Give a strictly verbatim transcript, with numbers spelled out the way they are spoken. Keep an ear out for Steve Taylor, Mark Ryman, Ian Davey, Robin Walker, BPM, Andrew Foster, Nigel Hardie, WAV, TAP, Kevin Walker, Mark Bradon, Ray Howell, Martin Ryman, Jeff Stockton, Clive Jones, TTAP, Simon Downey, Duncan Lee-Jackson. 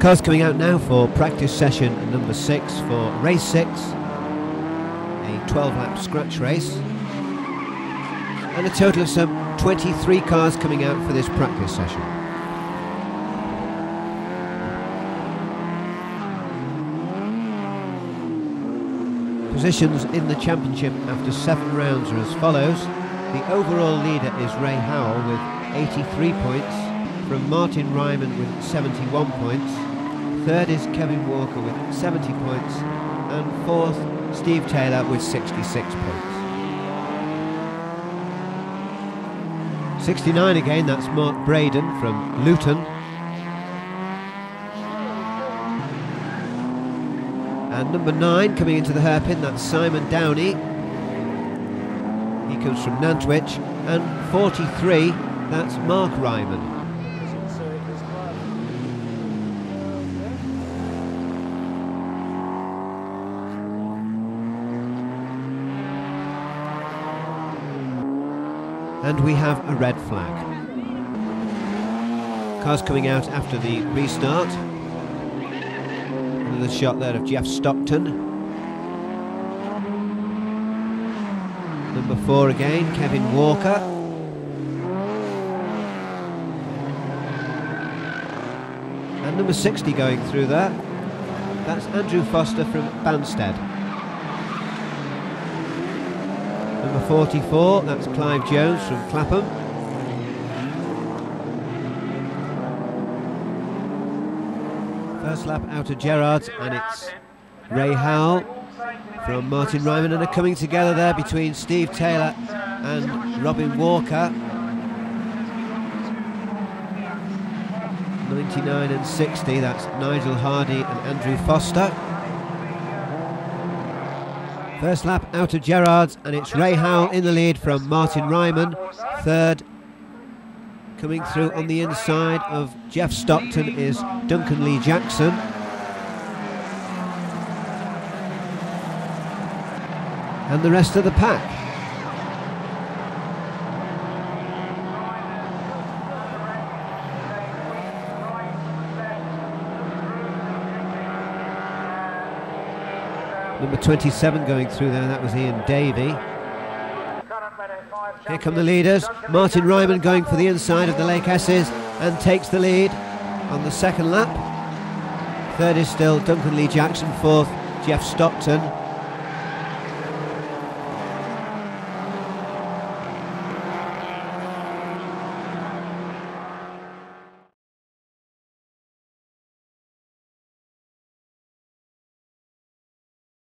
Cars coming out now for practice session number six for race six, a twelve lap scratch race, and a total of some twenty-three cars coming out for this practice session. Positions in the championship after seven rounds are as follows. The overall leader is Ray Howell with eighty-three points, from Martin Ryman with seventy-one points. Third is Kevin Walker with seventy points, and fourth Steve Taylor with sixty-six points. sixty-nine again, that's Mark Bradon from Luton. And number nine coming into the hairpin, that's Simon Downey. He comes from Nantwich. And forty-three, that's Mark Ryman. And we have a red flag. Cars coming out after the restart. The shot there of Jeff Stockton. Number four again, Kevin Walker. And number sixty going through there. That's Andrew Foster from Banstead. Number forty-four, that's Clive Jones from Clapham. First lap out of Gerrards, and it's Ray Howell from Martin Ryman, and are coming together there between Steve Taylor and Robin Walker. ninety-nine and sixty, that's Nigel Hardie and Andrew Foster. First lap out of Gerrards, and it's Ray Howell in the lead from Martin Ryman. Third, coming through on the inside of Jeff Stockton, is Duncan Lee-Jackson. And the rest of the pack. Number twenty-seven going through there, that was Ian Davey. Here come the leaders. Martin Ryman going for the inside of the Lake Esses and takes the lead on the second lap. Third is still Duncan Lee-Jackson, fourth Jeff Stockton.